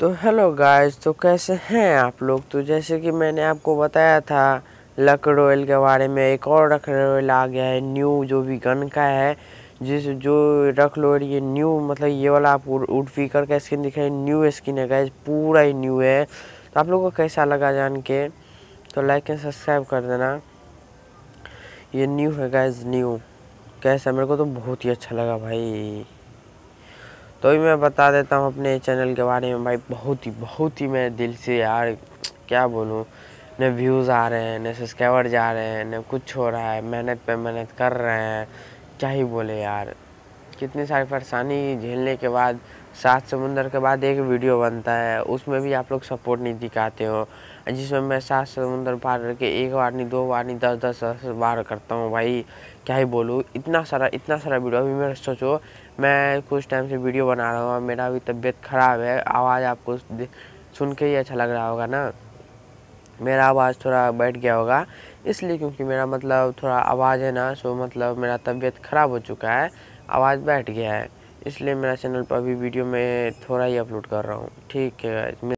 तो hello guys, तो कैसे हैं आप लोग। तो जैसे कि मैंने आपको बताया था लक रॉयल के बारे में, एक और रक रॉयल आ गया है न्यू, जो भी गन का है, जिस जो रक रॉयल ये न्यू मतलब ये वाला आप वुडपीकर का स्किन दिख रहा है, न्यू स्किन है गाइस, पूरा ही न्यू है। तो आप लोगों को कैसा लगा जान के तो लाइक एंड सब्सक्राइब कर देना। ये न्यू है गाइस, न्यू कैसा, मेरे को तो बहुत ही अच्छा लगा भाई। तो भी मैं बता देता हूँ अपने चैनल के बारे में भाई, बहुत ही मेरे दिल से यार क्या बोलूँ, न व्यूज़ आ रहे हैं, न सब्सक्राइबर जा रहे हैं, न कुछ हो रहा है, मेहनत पे मेहनत कर रहे हैं, क्या ही बोले यार। कितनी सारी परेशानी झेलने के बाद, सात समुंदर के बाद एक वीडियो बनता है, उसमें भी आप लोग सपोर्ट नहीं दिखाते हो, जिसमें मैं सात समुंदर पार करके एक बार नहीं, दो बार नहीं, दस बार करता हूँ भाई, क्या ही बोलूँ। इतना सारा वीडियो अभी मेरा, सोचो मैं कुछ टाइम से वीडियो बना रहा हूँ, मेरा अभी तबीयत ख़राब है, आवाज़ आपको सुन के ही अच्छा लग रहा होगा ना, मेरा आवाज़ थोड़ा बैठ गया होगा इसलिए, क्योंकि मेरा मतलब थोड़ा आवाज़ है ना, सो मतलब मेरा तबीयत ख़राब हो चुका है, आवाज़ बैठ गया है, इसलिए मेरा चैनल पर अभी वीडियो में थोड़ा ही अपलोड कर रहा हूँ। ठीक है।